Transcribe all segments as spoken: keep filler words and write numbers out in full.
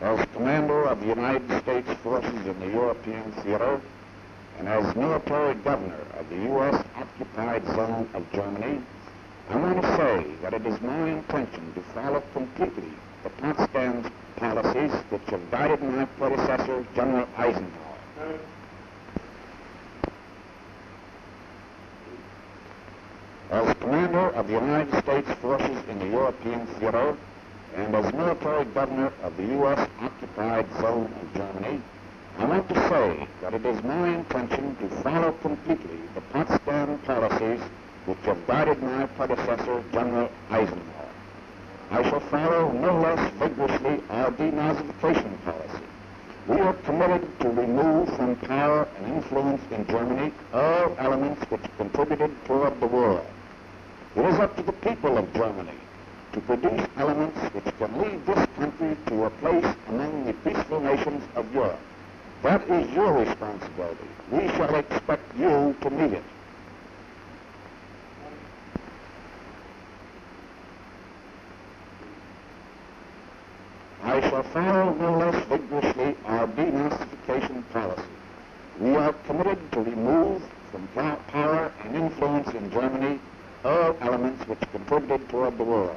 as commander of the United States forces in the European theater, and as military governor of the U S occupied zone of Germany, I want to say that it is my intention to follow completely the Potsdam policies which have guided my predecessor, General Eisenhower. As commander of the United States forces in the European theater, and as military governor of the U S occupied zone of Germany, I want to say that it is my intention to follow completely the Potsdam policies which have guided my predecessor, General Eisenhower. I shall follow no less vigorously our denazification policy. We are committed to remove from power and influence in Germany all elements which contributed toward the war. It is up to the people of Germany to produce elements which can lead this country to a place among the peaceful nations of Europe. That is your responsibility. We shall expect you to meet it. I shall follow no less vigorously our denazification policy. We are committed to remove from power and influence in Germany all elements which contributed toward the war.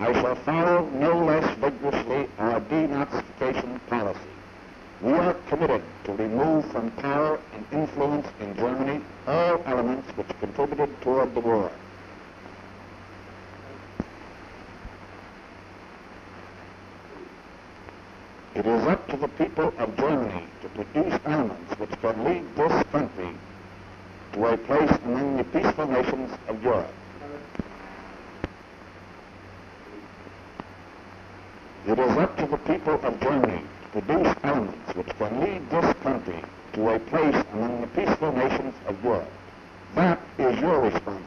I shall follow no less vigorously our denazification policy. We are committed to remove from power and influence in Germany all elements which contributed toward the war. It is up to the people of Germany to produce elements which can lead this country to a place among the peaceful nations of Europe. It is up to the people of Germany to produce elements which can lead this country to a place among the peaceful nations of Europe. That is your responsibility.